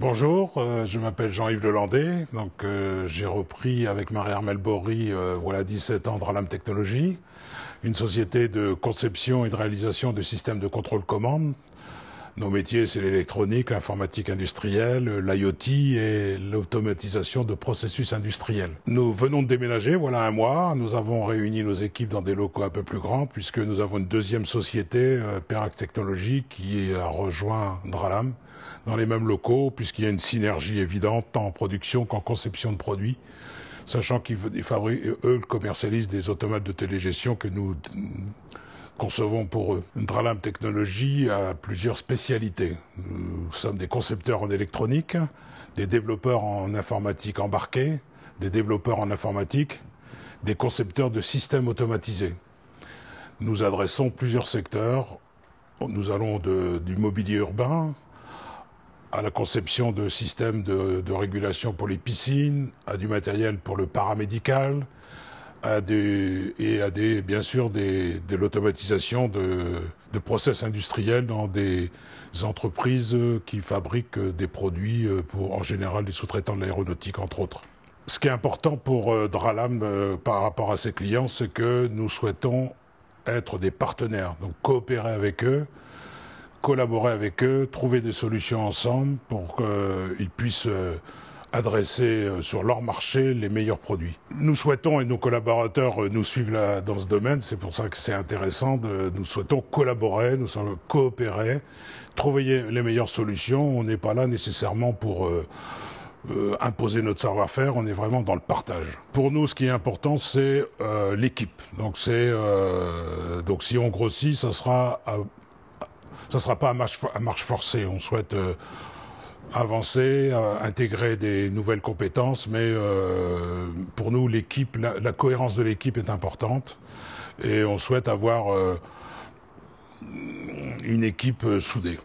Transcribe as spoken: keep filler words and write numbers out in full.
Bonjour, euh, je m'appelle Jean-Yves Lelandais, donc euh, j'ai repris avec Marie-Armel Borry, euh, voilà dix-sept ans, Dralam Technologies, une société de conception et de réalisation de systèmes de contrôle-commande. Nos métiers, c'est l'électronique, l'informatique industrielle, l'IoT et l'automatisation de processus industriels. Nous venons de déménager, voilà un mois. Nous avons réuni nos équipes dans des locaux un peu plus grands puisque nous avons une deuxième société, Perac Technologies, qui a rejoint Dralam dans les mêmes locaux puisqu'il y a une synergie évidente tant en production qu'en conception de produits, sachant qu'ils eux commercialisent des automates de télégestion que nous concevons pour eux. Dralam Technologies a plusieurs spécialités. Nous sommes des concepteurs en électronique, des développeurs en informatique embarquée, des développeurs en informatique, des concepteurs de systèmes automatisés. Nous adressons plusieurs secteurs. Nous allons de, du mobilier urbain à la conception de systèmes de, de régulation pour les piscines, à du matériel pour le paramédical, à des, et à des, bien sûr, des, de l'automatisation de, de process industriels dans des entreprises qui fabriquent des produits pour, en général, des sous-traitants de l'aéronautique, entre autres. Ce qui est important pour Dralam par rapport à ses clients, c'est que nous souhaitons être des partenaires, donc coopérer avec eux, collaborer avec eux, trouver des solutions ensemble pour qu'ils puissent adresser sur leur marché les meilleurs produits. Nous souhaitons, et nos collaborateurs nous suivent là, dans ce domaine, c'est pour ça que c'est intéressant, de, nous souhaitons collaborer, nous souhaitons coopérer, trouver les meilleures solutions. On n'est pas là nécessairement pour euh, euh, imposer notre savoir-faire, on est vraiment dans le partage. Pour nous, ce qui est important, c'est euh, l'équipe. Donc, euh, donc si on grossit, ça ne sera, sera pas à marche, à marche forcée. On souhaite euh, avancer, intégrer des nouvelles compétences, mais euh, pour nous, l'équipe, la, la cohérence de l'équipe est importante et on souhaite avoir euh, une équipe soudée.